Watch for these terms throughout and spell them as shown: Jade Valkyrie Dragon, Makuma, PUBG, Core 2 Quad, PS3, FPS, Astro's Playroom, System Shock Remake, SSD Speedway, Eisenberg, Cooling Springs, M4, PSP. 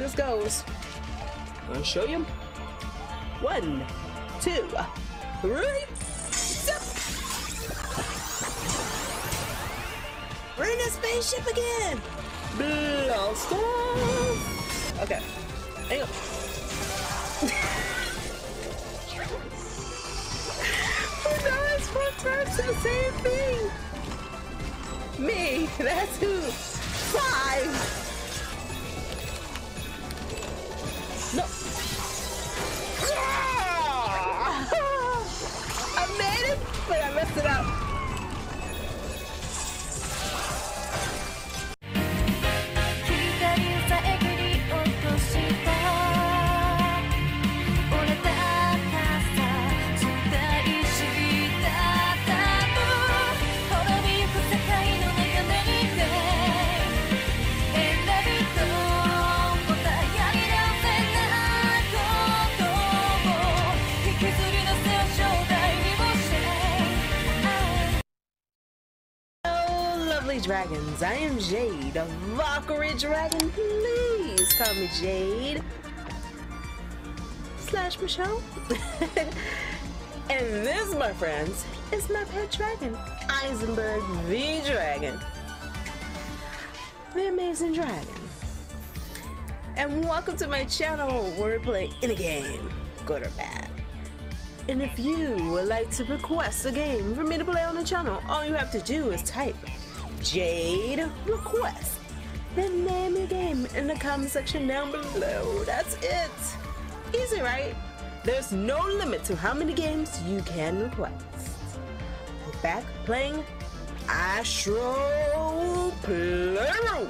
how this goes. I'll show you. 1, 2, 3. We're in a spaceship again. Blast off. Okay. Hang on. That's the same thing. Me, that's who. 5. No. Yeah! I made it, but I messed it up. Dragons, I am Jade, a Valkyrie Dragon. Please call me Jade / Michelle. And this, my friends, is my pet dragon, Eisenberg the Dragon, the amazing dragon. And welcome to my channel where we play any game, good or bad. And if you would like to request a game for me to play on the channel, all you have to do is type Jade request, then name your game in the comment section down below. That's it. Easy, right? There's no limit to how many games you can request. We're back playing Astro's Playroom,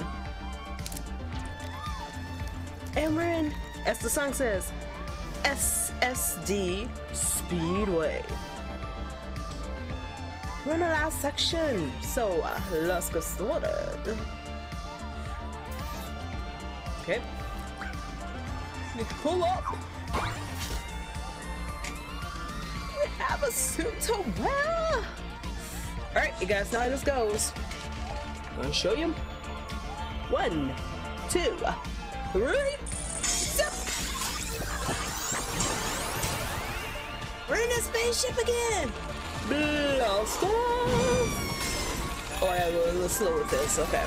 and we're in, as the song says, SSD Speedway. We're in the last section, so let's get started. Okay. We pull up. We have a suit to wear. Alright, you guys know how this goes. I'm gonna show you. 1, 2, 3. Step. We're in a spaceship again. Blast off! Oh, I was a little slow with this. Okay.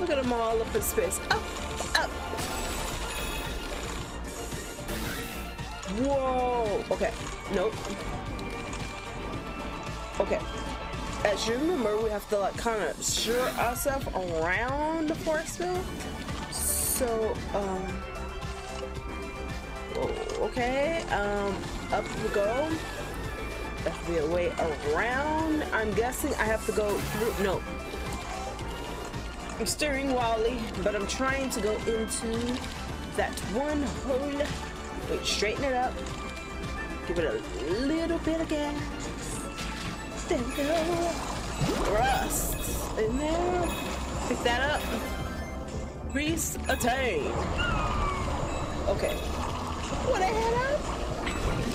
Look at them all up in space. Up, up. Whoa. Okay. Nope. Okay. As you remember, we have to like kind of steer ourselves around the force field. So, okay. Up we go. That's the way around. I'm guessing I have to go through. No. I'm steering Wally, but I'm trying to go into that one hole. Wait, straighten it up. Give it a little bit of gas. There we go. Thrust in there. Pick that up. Grease attained. Okay. What the hell?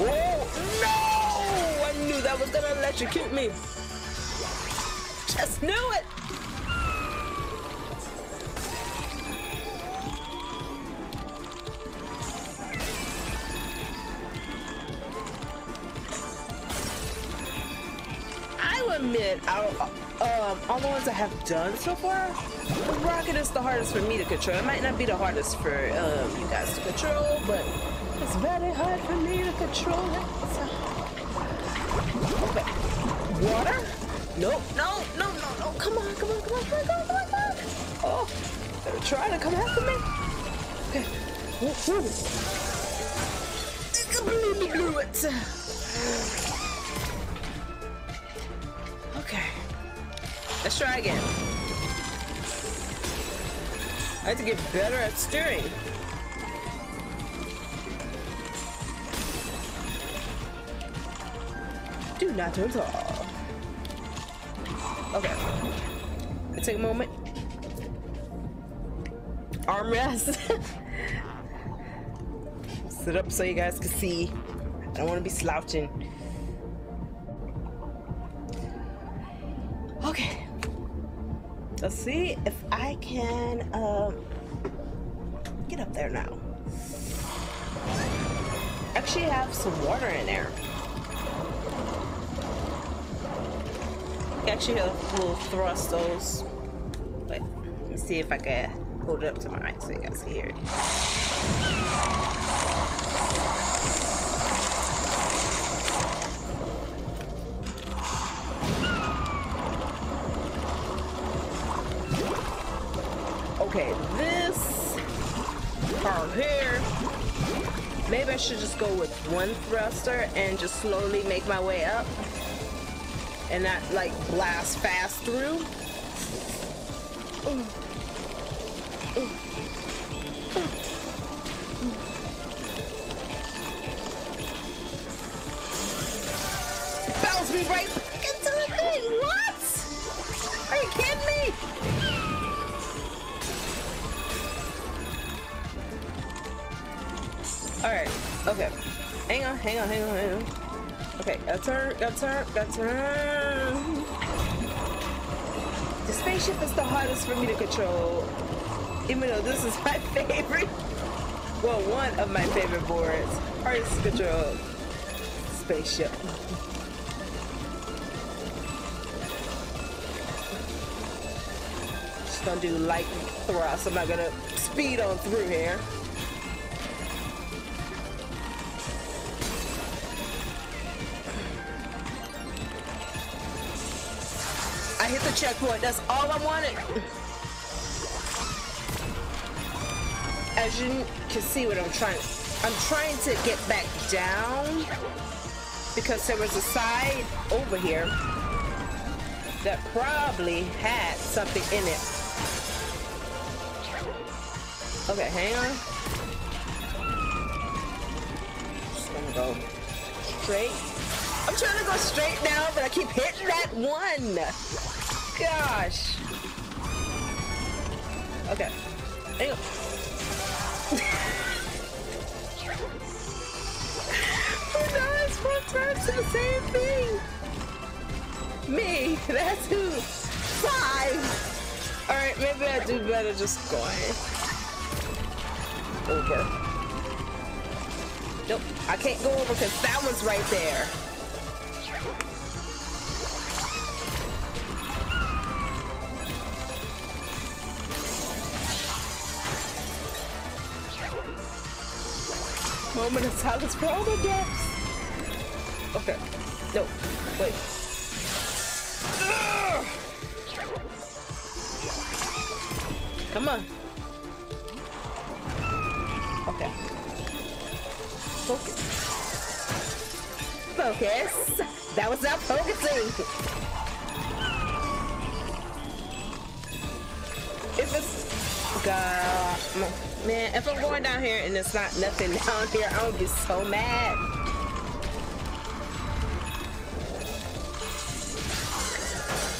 Whoa, no! I knew that was gonna electrocute me. Just knew it. I admit, all the ones I have done so far, the rocket is the hardest for me to control. It might not be the hardest for you guys to control, but it's very hard for me to control it. Okay. Water? Nope. No, no, no, no. Come on, come on, come on, come on, come on, come on, come on. Oh, they're trying to come after me. Okay. Woo-hoo. Blew it. Okay. Let's try again. I have to get better at steering. Do not at all. Okay. Let's take a moment. Armrest. Sit up so you guys can see. I don't want to be slouching. Okay. Let's see if I can up there now. Actually have some water in there. Actually we'll thrust those. But let me see if I can hold it up to my eyes so you guys can hear it. Okay, this part here, maybe I should just go with one thruster and just slowly make my way up and not like blast fast through. Bounce me right into the thing. What? Are you kidding me? All right. Okay. Hang on. Okay. Got turn. The spaceship is the hardest for me to control, even though this is my favorite. Well, one of my favorite boards. Hardest to control. Spaceship. Just gonna do light thrust. I'm not gonna speed on through here. I hit the checkpoint, that's all I wanted. As you can see what I'm trying to get back down because there was a side over here that probably had something in it. Okay, hang on. Just gonna go straight. I'm trying to go straight now, but I keep hitting that one. Gosh. Okay. Hang on. Who knows? Front turns to the same thing. Me. That's who. 5. All right. Maybe I do better just going over. Nope. I can't go over because that one's right there. Moment of silence for all the deaths. Okay. No. Wait. Ugh! Come on. Okay. Focus. Focus. That was not focusing. If it's... God... Man, if I'm going down here and it's not nothing down here, I don't get so mad.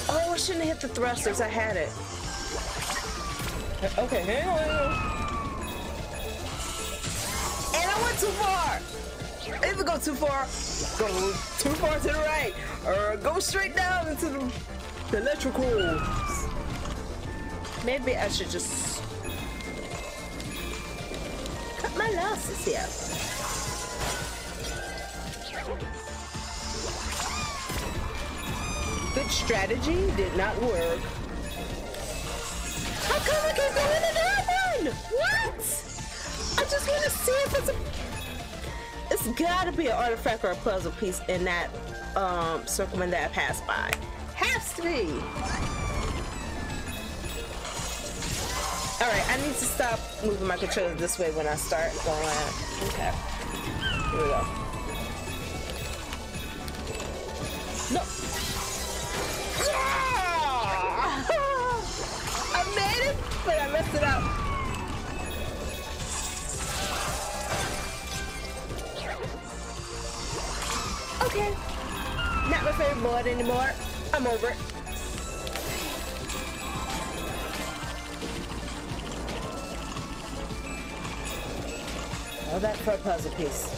Oh, I shouldn't have hit the thrusters. I had it. Okay, hang on. And I went too far. If I go too far to the right, or go straight down into the electricals. Maybe I should just... my losses here. Good strategy did not work. How come I can't go into that one? What? I just want to see if it's a... It's gotta be an artifact or a puzzle piece in that circle when that I passed by. Has to be. Alright, I need to stop moving my controller this way when I start going. Okay. Here we go. No! Yeah! I made it, but I messed it up. Okay. Not my favorite board anymore. I'm over it. Oh, that for a puzzle piece.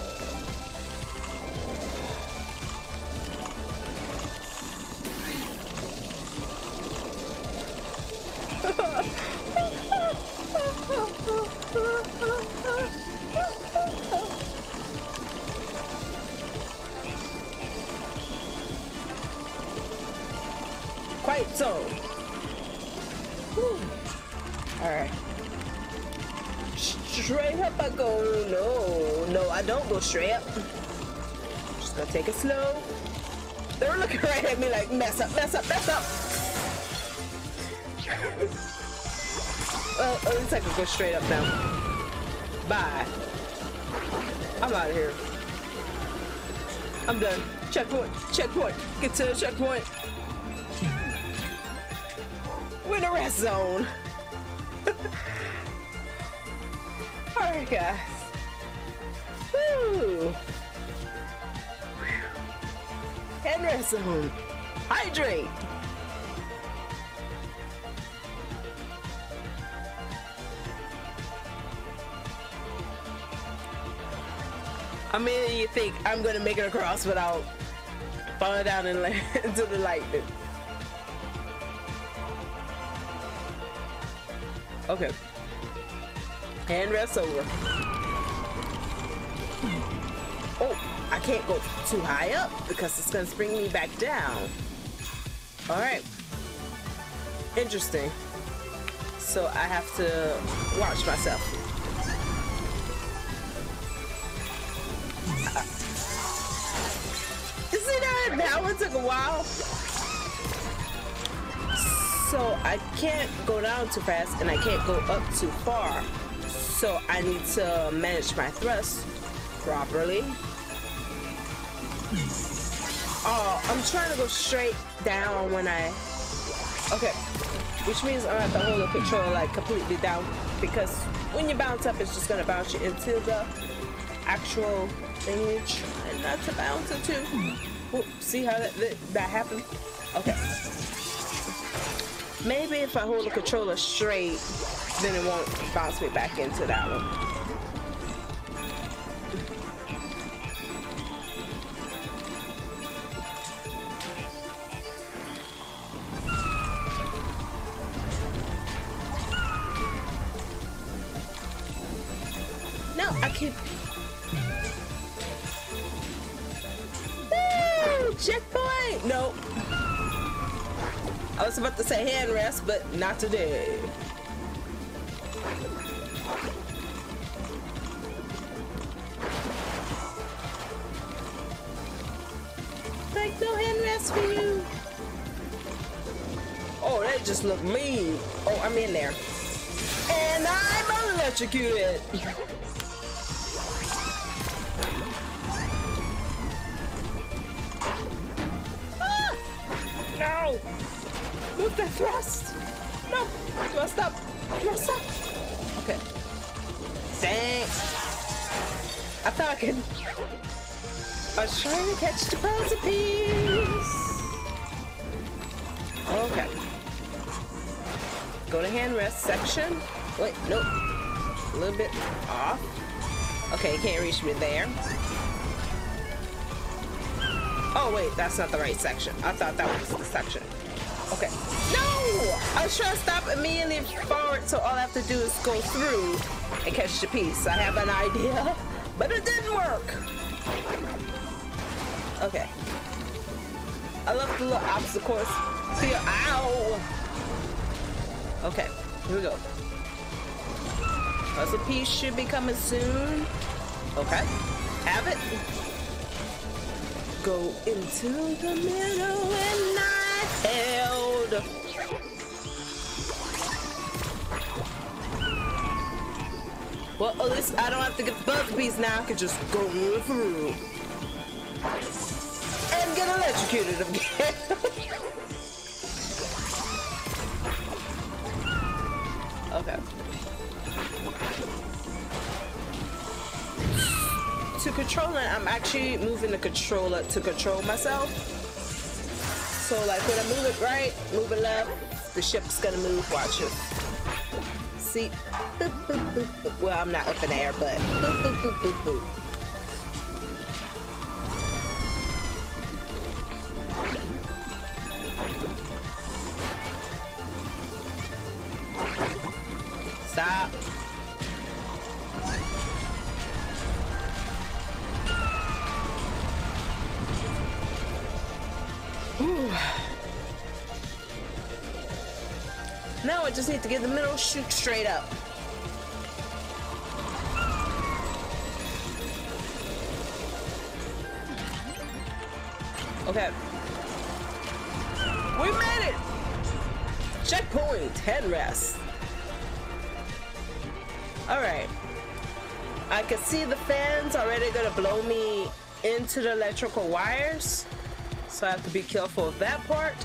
So. Alright. Straight up I go. No, I don't go straight up. Just gonna take it slow. They were looking right at me like, mess up, mess up, mess up. Well, at least I can go straight up now. Bye. I'm out of here. I'm done. Checkpoint, checkpoint. Get to the checkpoint. We're in the rest zone. Alright, guys. Woo! And rest zone. Hydrate! I mean, you think I'm gonna make it across without falling down and into the lightning. Okay. And rest over. Oh, I can't go too high up because it's gonna bring me back down. All right. Interesting. So I have to watch myself. That one took a while. So I can't go down too fast and I can't go up too far. So I need to manage my thrust properly. Oh, I'm trying to go straight down when I... Okay, which means I have to hold the controller like completely down, because when you bounce up, it's just gonna bounce you into the actual thing you're trying not to bounce into. Ooh, see how that happened? Okay. Maybe if I hold the controller straight, then it won't bounce me back into that one. No, I can't. Checkpoint! Nope. I was about to say hand rest, but not today. Like, no hand rest for you. Oh, that just looked mean. Oh, I'm in there. And I'm electrocuted. No! Move the thrust! No! Thrust up! Thrust up! Okay. Dang! I thought I could... I was trying to catch the puzzle piece! Okay. Go to hand rest section. Wait, nope. A little bit off. Okay, can't reach me there. Oh wait, that's not the right section. I thought that was the section. Okay. No! I was trying to stop immediately forward, so all I have to do is go through and catch the piece. I have an idea, but it didn't work. Okay. I love the little obstacles. Feel, ow! Okay, here we go. Puzzle piece should be coming soon. Okay. Have it. Go into the middle and I held. Well, at least I don't have to get the buzz piece now. I can just go through and get electrocuted again. Okay. To control it, I'm actually moving the controller to control myself. So like when I move it right, move it left, the ship's gonna move, watch it. See, boop, boop, boop, boop. Well, I'm not up in the air, but boop, boop, boop, boop, boop. Stop. Now I just need to get in the middle, shoot straight up. Okay. We made it! Checkpoint, headrest. Alright. I can see the fans already gonna blow me into the electrical wires. So I have to be careful of that part.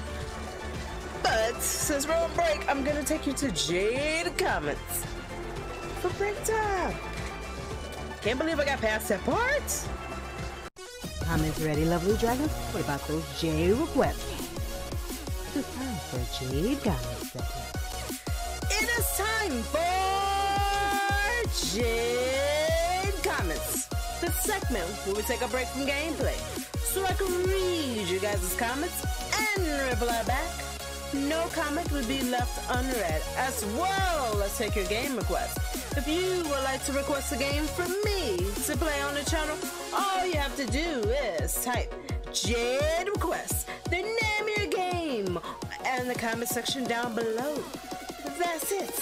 But since we're on break, I'm gonna take you to Jade Comments for break time. Can't believe I got past that part. Comments ready, lovely dragon? What about those Jade requests? It's time for Jade Comments. It is time for Jade Comments, the segment where we take a break from gameplay so I can read you guys' comments and reply back. No comment would be left unread. As well, let's take your game request. If you would like to request a game from me to play on the channel, all you have to do is type Jade Request, then name your game, and the comment section down below. That's it.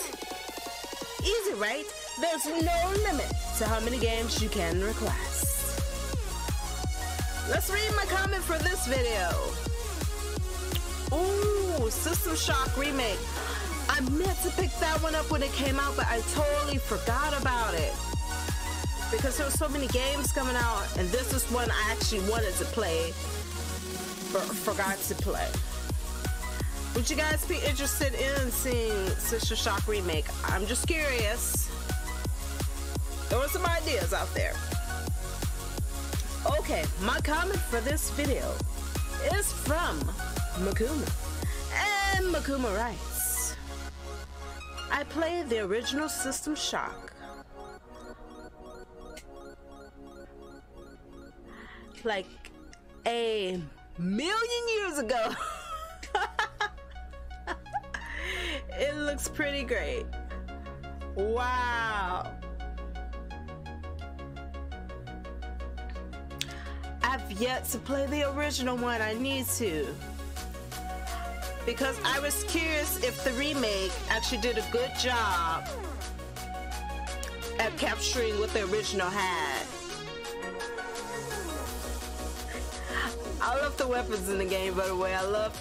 Easy, right? There's no limit to how many games you can request. Let's read my comment for this video. Ooh. System Shock Remake. I meant to pick that one up when it came out, but I totally forgot about it because there were so many games coming out, and this is one I actually wanted to play but forgot to play. Would you guys be interested in seeing System Shock Remake? I'm just curious. There were some ideas out there. Okay, my comment for this video is from Makuma. And Makuma writes, I played the original System Shock. Like a million years ago. It looks pretty great. Wow. I've yet to play the original one. I need to. Because I was curious if the remake actually did a good job at capturing what the original had. I love the weapons in the game, by the way. I love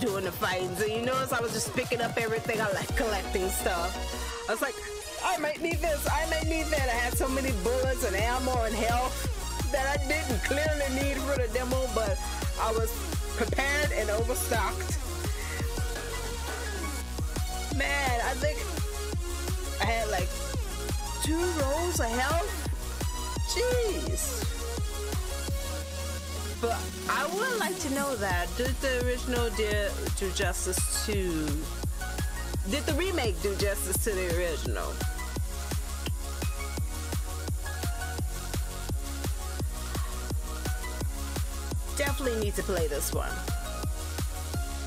doing the fights. And you notice I was just picking up everything. I like collecting stuff. I was like, I might need this, I might need that. I had so many bullets and ammo and health that I didn't clearly need for the demo, but I was prepared and overstocked. Man, I think I had like 2 rolls of health. Jeez. But I would like to know that, did the original do justice to, did the remake do justice to the original? Definitely need to play this one.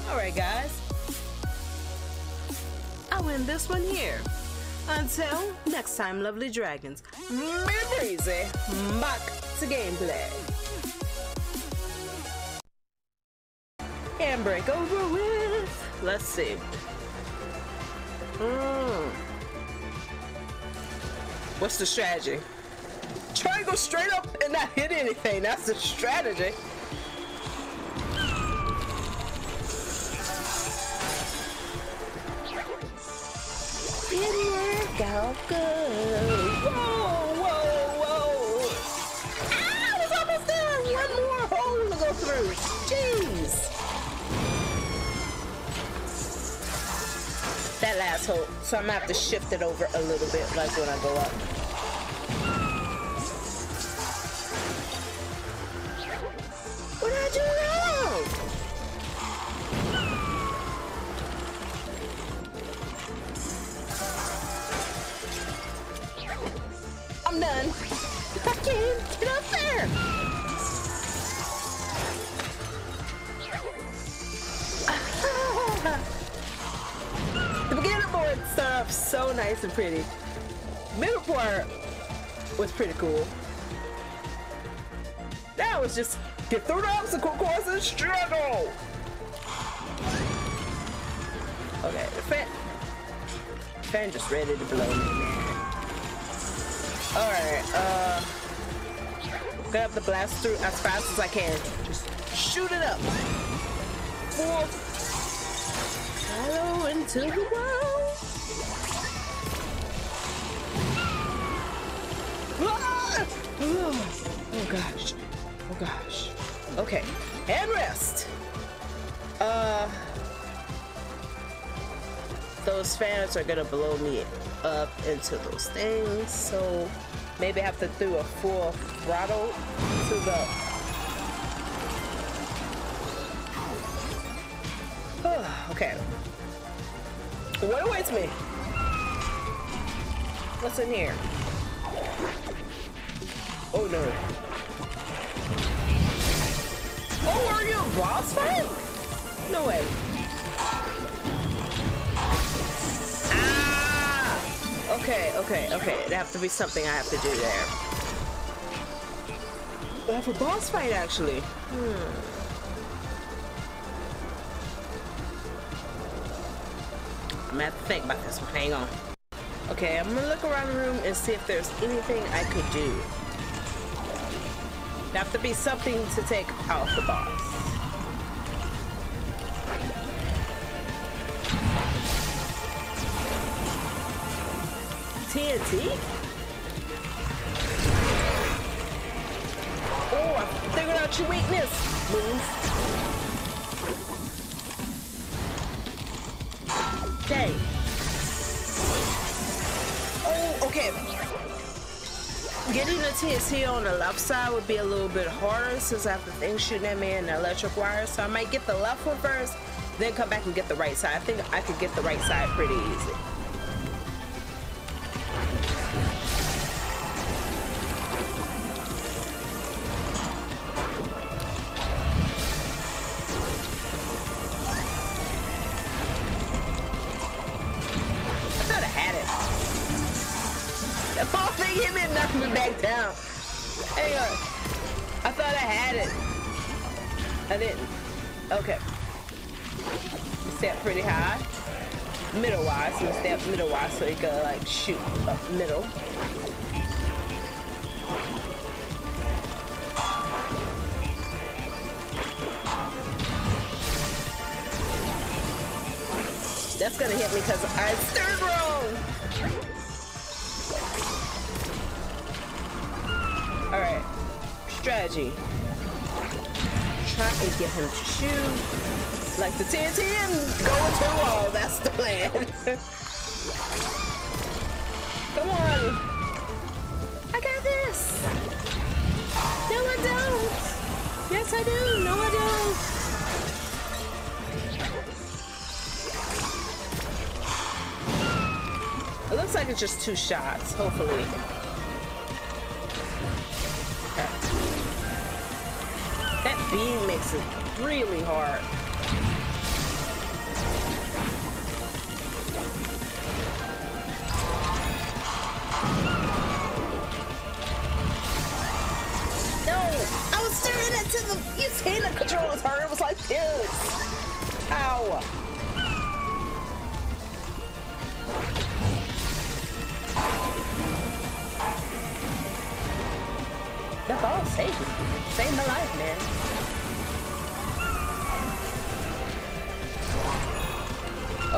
Alright guys, I'll end this one here. Until next time, lovely dragons, be breezy, back to gameplay. And break over with, let's see. What's the strategy? Try to go straight up and not hit anything, that's the strategy. Go good. Whoa, whoa, whoa. Ah, I was almost there. One more hole to go through. Jeez. That last hole. So I'm gonna have to shift it over a little bit, like when I go up. What did I do wrong? I'm done. I can't get up there. The beginning board stuff, so nice and pretty. Middle part was pretty cool. That was just get through the obstacle course and struggle. Okay, the fan just ready to blow me, man. Alright, grab the blaster as fast as I can. Just shoot it up. Follow into the world. Ah! Oh gosh. Oh gosh. Okay. And rest. Those fans are gonna blow me up into those things, so maybe I have to do a full throttle to the... okay. What awaits me? What's in here? Oh no. Oh, are you a boss fight? No way. Okay, okay, okay. There have to be something I have to do there. I have a boss fight, actually. I'm gonna have to think about this one. Hang on. Okay, I'm gonna look around the room and see if there's anything I could do. There have to be something to take out the boss. TNT? Oh, I figured out your weakness. Move. Okay. Oh, okay. Getting the TNT on the left side would be a little bit harder since I have the thing shooting at me and the electric wire. So I might get the left one first, then come back and get the right side. I think I could get the right side pretty easy. So you gotta like shoot up middle. That's gonna hit me because I stirred wrong. Alright. Strategy. Try and get him to shoot like the TNT and go into the wall. That's the plan. Come on! I got this! No, I don't! Yes, I do! No, I don't! It looks like it's just two shots, hopefully. That beam makes it really hard. You seen the controls hard, it was like this. Ow. That ball saved me. Saved my life, man.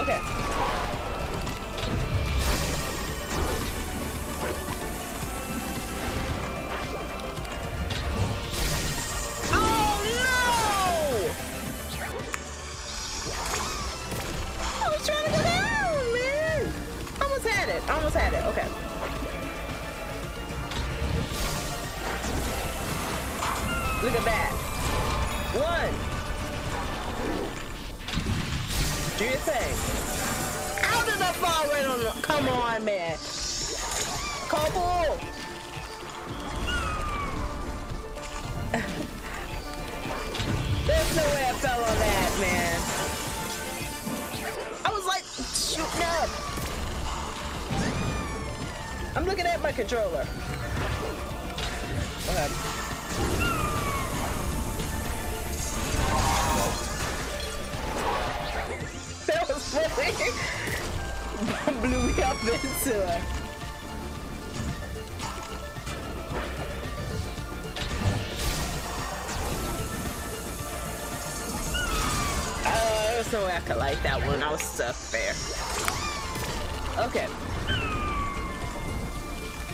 Okay. Controller. Okay. That was Blew me up into it. There's no way I could light that one. I was stuck there. Okay.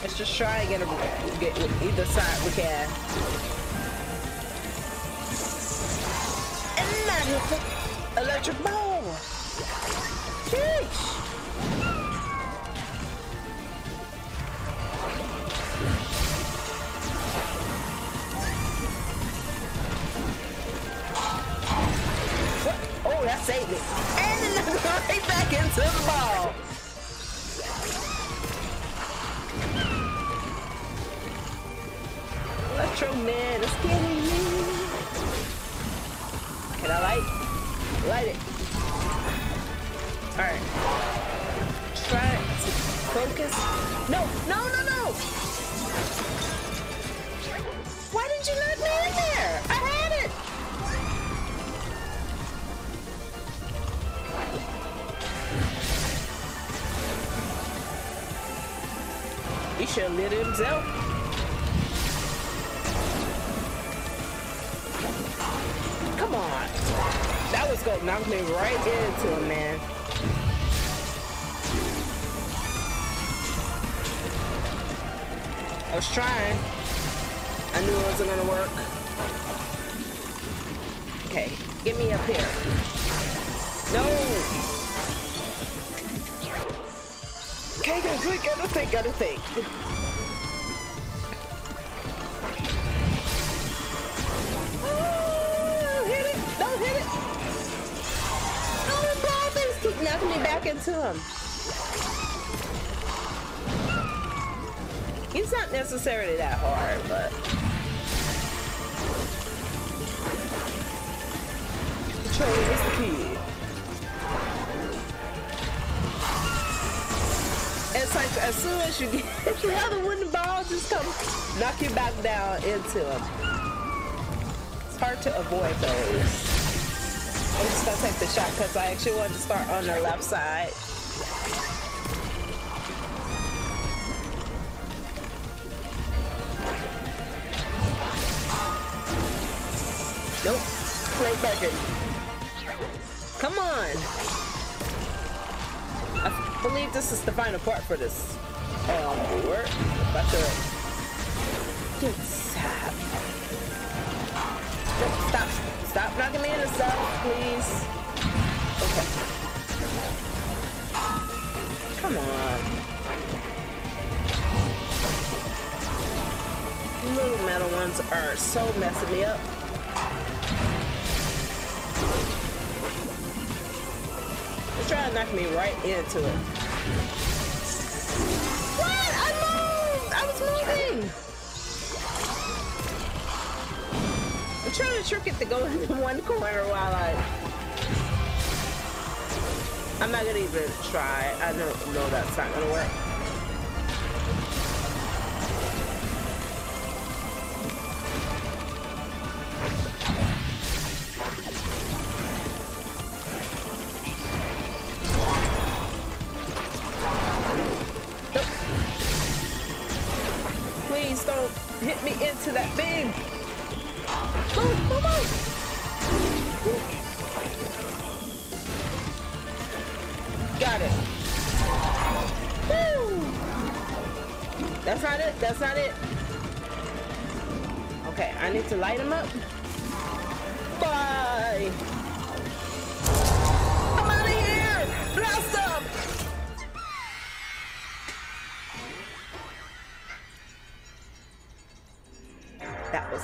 Let's just try and get either side we can. Electric ball! Sheesh! What? Oh, that saved me. And then right back into the ball! Electro Man is getting me! Can I light? Light it! Alright. Try to focus. No! No, no, no! Why did you let me in there? I had it! He should have lit himself. Come on. That was gonna knock me right into it, man. I was trying. I knew it wasn't gonna work. Okay, get me up here. No! Okay, guys, we gotta think, Oh, hit it! Don't hit it! No, the ball things keep knocking me back into him. It's not necessarily that hard, but control is the key. It's like as soon as you get the other wooden ball, just come knock you back down into them. It's hard to avoid those. I'm just gonna take the shot because I actually wanted to start on the left side. Nope. Play back in. Come on. I believe this is the final part for this. Work. About to get sad. Stop. Stop knocking me in the stuff, please. Okay. Come on. Little metal ones are so messing me up. Try to knock me right into it. What? I moved! I was moving! I'm trying to trick it to go into one corner while I'm not gonna even try. I don't know that's not gonna work. Light him up. Bye. I'm out of here. Blast up. That was.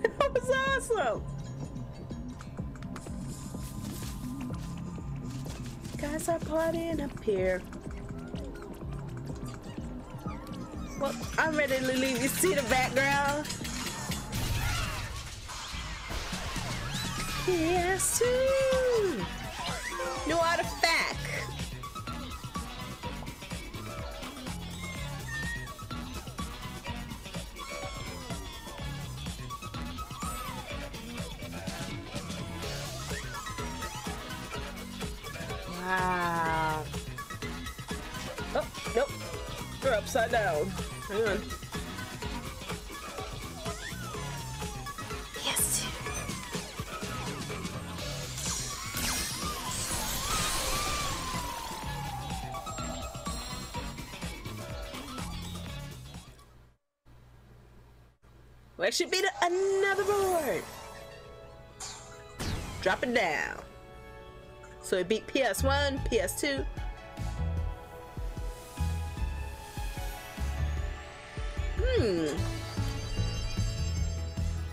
That was awesome. Guys are partying up here. Well, I'm ready to leave. You see the background? Yes, too. New artifact. Wow. Oh, nope. They're upside down. Hang on. Yes. We should beat another board. Drop it down. So it beat PS1, PS2.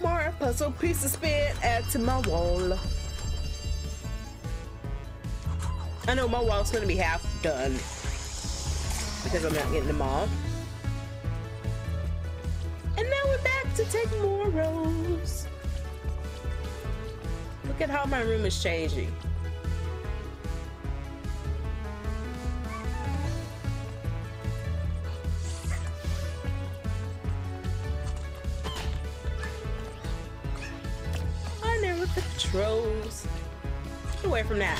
More puzzle pieces spin add to my wall. I know my wall's gonna be half done because I'm not getting them all. And now we're back to take more rows. Look at how my room is changing. Rose, get away from that.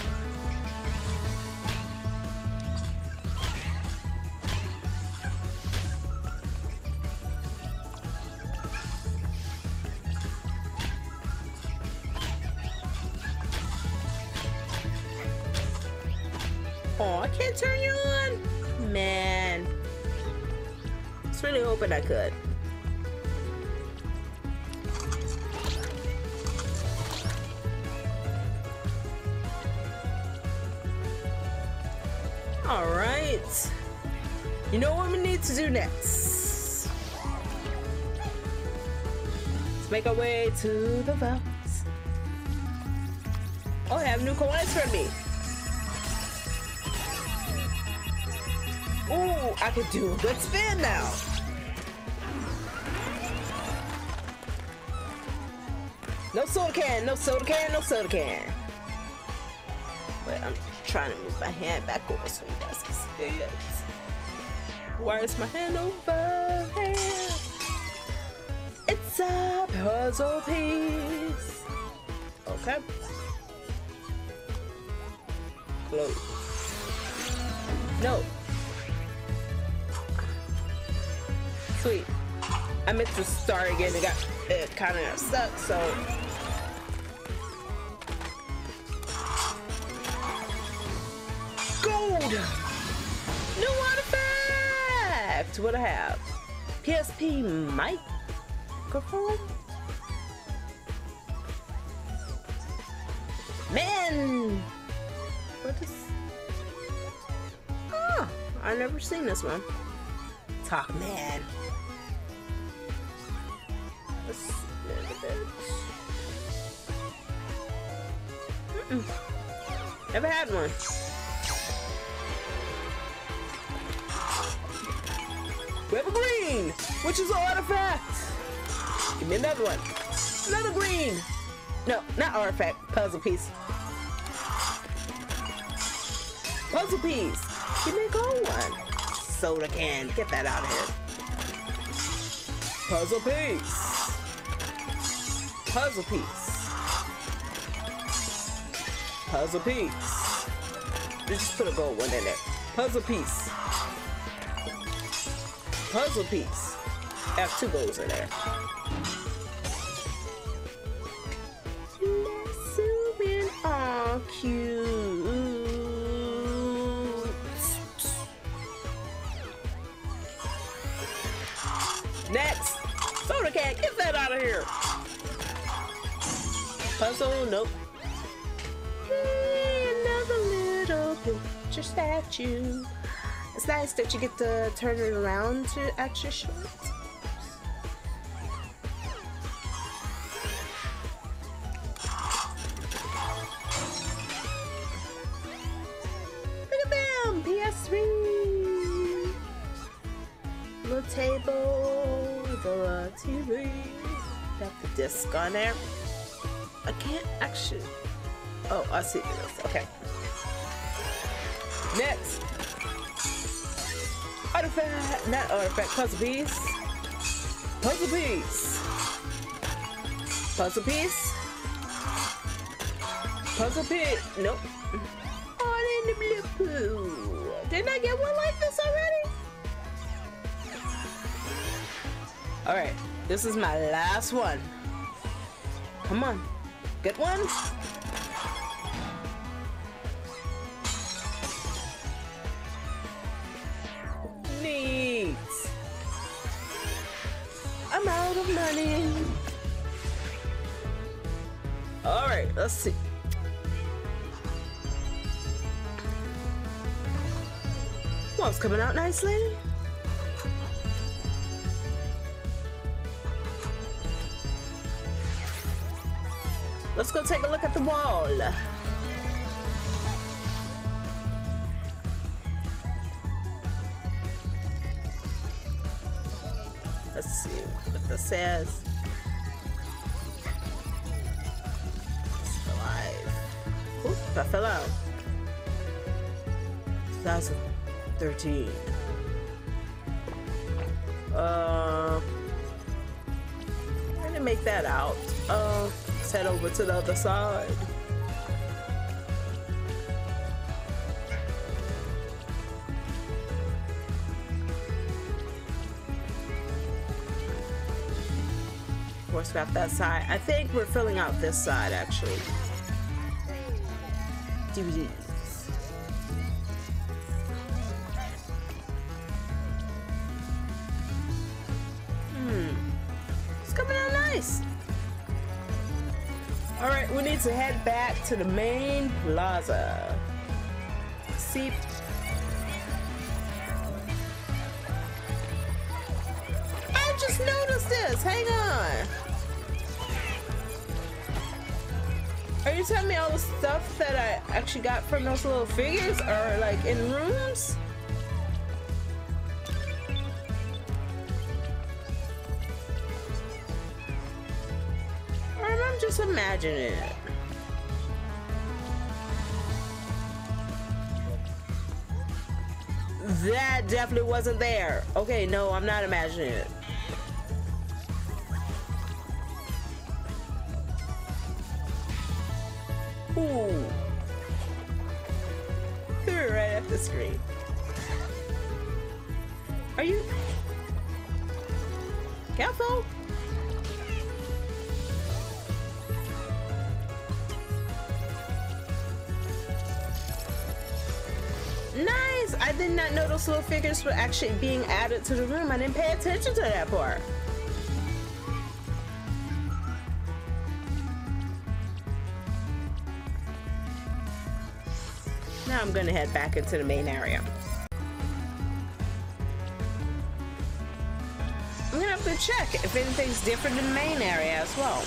Oh, I can't turn you on, man. I was really hoping I could. Alright, you know what we need to do next? Let's make our way to the vaults. Oh, I have new coins for me. Ooh, I could do a good spin now. No soda can, no soda can, no soda can. But I'm trying to move my hand back over so you guys can see it. Why is my hand over here? It's a puzzle piece. Okay. Glow. No. Sweet. I meant to start again. It kind of sucked, so. New artifact! What I have? PSP microphone? Man! What is... Oh, I've never seen this one. Talk man. Let's never had one. We have a green, which is an artifact. Give me another one. Another green. No, not artifact. Puzzle piece. Puzzle piece. Give me a gold one. Soda can. Get that out of here. Puzzle piece. Puzzle piece. Puzzle piece. Just put a gold one in there. Puzzle piece. Puzzle piece. I have two goals in there. Zoom in. Aw, cute. Next. Soda can. Get that out of here. Puzzle. Nope. Another little picture statue. It's nice that you get to turn it around to extra short. Look at them! PS3! Little table, the TV. Got the disc on there. I can't actually... Oh, I see this. Okay. Next! Artifact, not artifact, puzzle piece. Puzzle piece. Puzzle piece. Puzzle piece. Nope. Oh, I didn't Didn't I get one like this already? Alright, this is my last one. Come on. Good one. Neat. I'm out of money. Alright, let's see. Well, it's coming out nicely. Let's go take a look at the wall. Let's see what this says. Still alive. Oops, I fell out. 2013. I didn't make that out. Let's head over to the other side. Of course, we have that side. I think we're filling out this side actually. DVD. To head back to the main plaza. See, I just noticed this. Hang on. Are you telling me all the stuff that I actually got from those little figures are like in rooms? Or am I just imagining it? That definitely wasn't there. Okay, no, I'm not imagining it. Ooh. They were right at the screen. Are you... Careful. Nice! I did not know those little figures were actually being added to the room. I didn't pay attention to that part. Now I'm gonna head back into the main area. I'm gonna have to check if anything's different in the main area as well.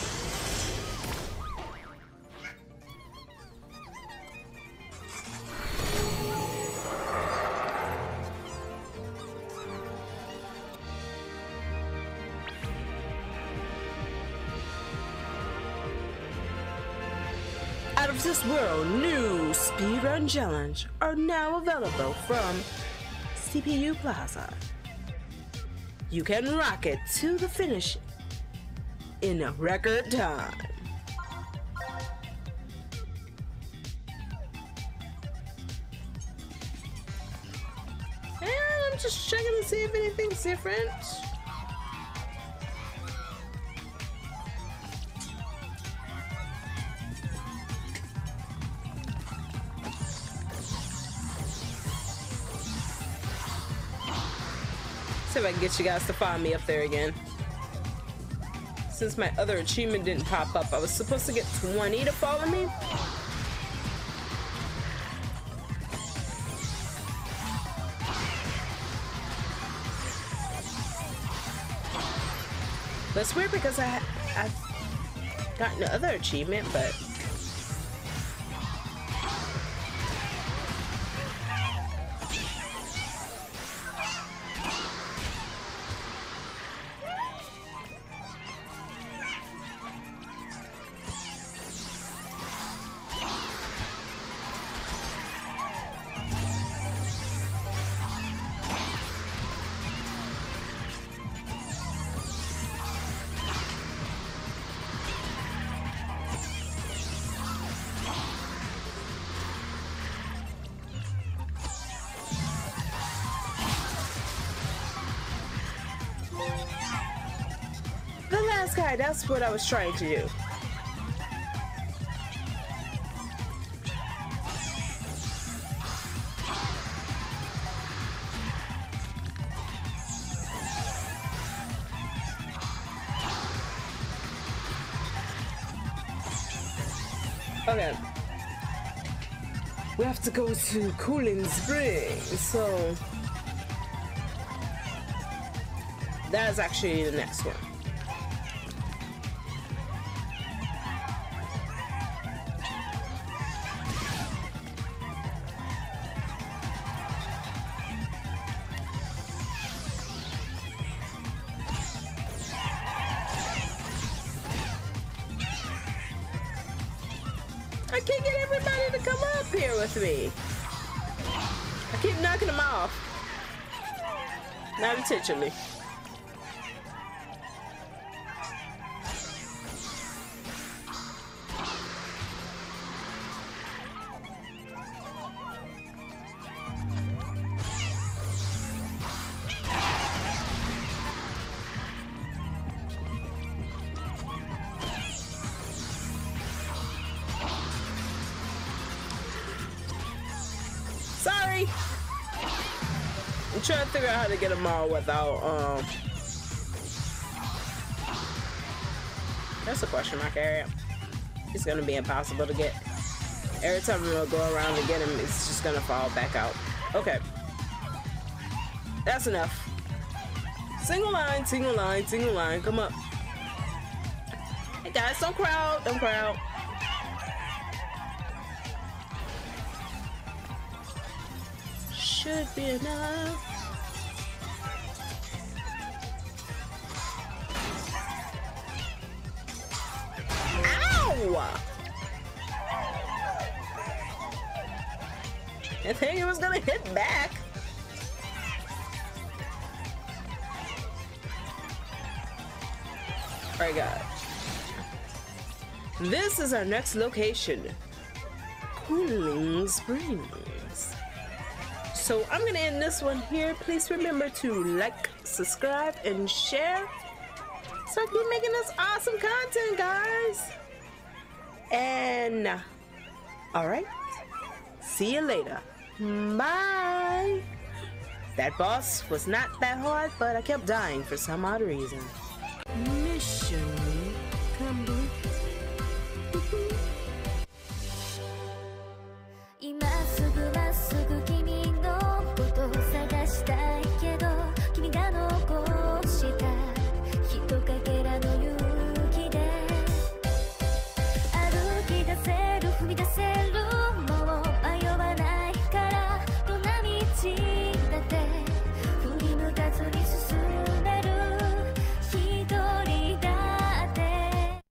This world, new speedrun challenge are now available from CPU Plaza. You can rock it to the finish in a record time. And I'm just checking to see if anything's different. See if I can get you guys to find me up there again. Since my other achievement didn't pop up, I was supposed to get 20 to follow me. That's weird because I've gotten the other achievement, but guy, that's what I was trying to do. Okay. We have to go to Cooling Springs, so that's actually the next one. I can't get everybody to come up here with me. I keep knocking them off. Not intentionally. I'm trying to figure out how to get them all without, that's a question mark area. It's gonna be impossible to get. Every time I'm gonna go around and get them, it's just gonna fall back out. Okay. That's enough. Single line, single line, single line, come up. Hey guys, don't crowd, don't crowd. Should be enough. Ow! I think it was gonna hit back. All right, guys. This is our next location, Cooling Springs. So I'm gonna end this one here. Please remember to like, subscribe, and share. So I keep making this awesome content, guys. And all right, see you later. Bye. That boss was not that hard, but I kept dying for some odd reason. Mission.